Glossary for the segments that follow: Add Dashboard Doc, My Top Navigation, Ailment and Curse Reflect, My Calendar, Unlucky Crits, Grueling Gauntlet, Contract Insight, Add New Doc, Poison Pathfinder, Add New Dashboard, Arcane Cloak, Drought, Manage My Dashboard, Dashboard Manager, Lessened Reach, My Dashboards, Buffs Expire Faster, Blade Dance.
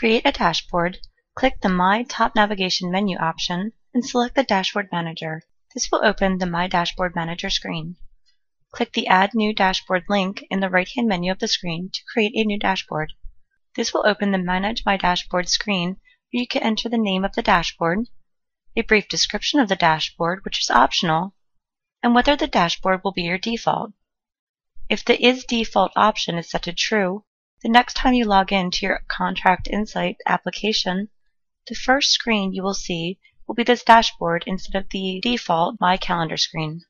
create a dashboard, click the My Top Navigation menu option and select the Dashboard Manager. This will open the My Dashboard Manager screen. Click the Add New Dashboard link in the right-hand menu of the screen to create a new dashboard. This will open the Manage My Dashboard screen where you can enter the name of the dashboard, a brief description of the dashboard, which is optional, and whether the dashboard will be your default. If the Is Default option is set to True, the next time you log in to your Contract Insight application, the first screen you will see will be this dashboard instead of the default My Calendar screen.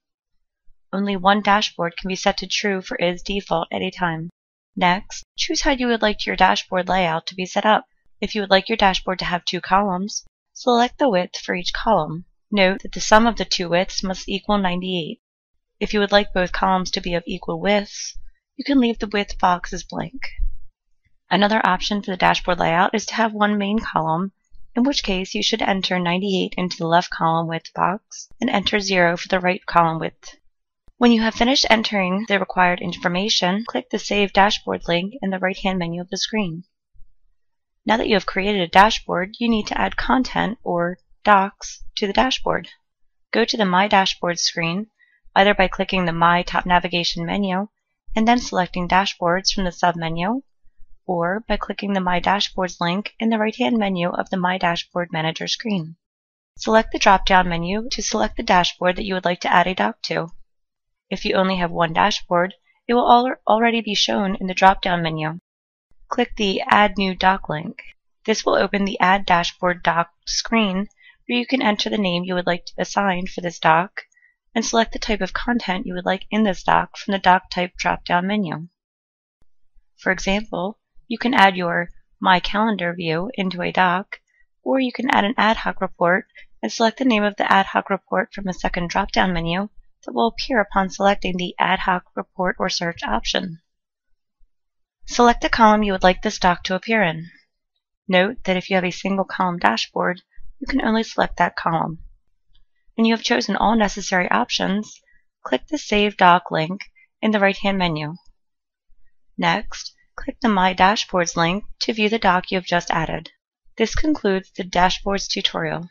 Only one dashboard can be set to True for Is Default at a time. Next, choose how you would like your dashboard layout to be set up. If you would like your dashboard to have two columns, select the width for each column. Note that the sum of the two widths must equal 98. If you would like both columns to be of equal widths, you can leave the width box as blank. Another option for the dashboard layout is to have one main column, in which case you should enter 98 into the left column width box and enter 0 for the right column width. When you have finished entering the required information, click the Save Dashboard link in the right-hand menu of the screen. Now that you have created a dashboard, you need to add content, or docs, to the dashboard. Go to the My Dashboards screen, either by clicking the My Top Navigation menu and then selecting Dashboards from the submenu, or by clicking the My Dashboards link in the right-hand menu of the My Dashboard Manager screen. Select the drop-down menu to select the dashboard that you would like to add a doc to. If you only have one dashboard, it will already be shown in the drop-down menu. Click the Add New Doc link. This will open the Add Dashboard Doc screen where you can enter the name you would like to assign for this doc and select the type of content you would like in this doc from the Doc Type drop-down menu. For example, you can add your My Calendar view into a doc, or you can add an ad hoc report and select the name of the ad hoc report from a second drop-down menu that will appear upon selecting the Ad Hoc Report or Search option. Select the column you would like this doc to appear in. Note that if you have a single column dashboard, you can only select that column. When you have chosen all necessary options, click the Save Doc link in the right-hand menu. Next, click the My Dashboards link to view the doc you have just added. This concludes the Dashboards tutorial.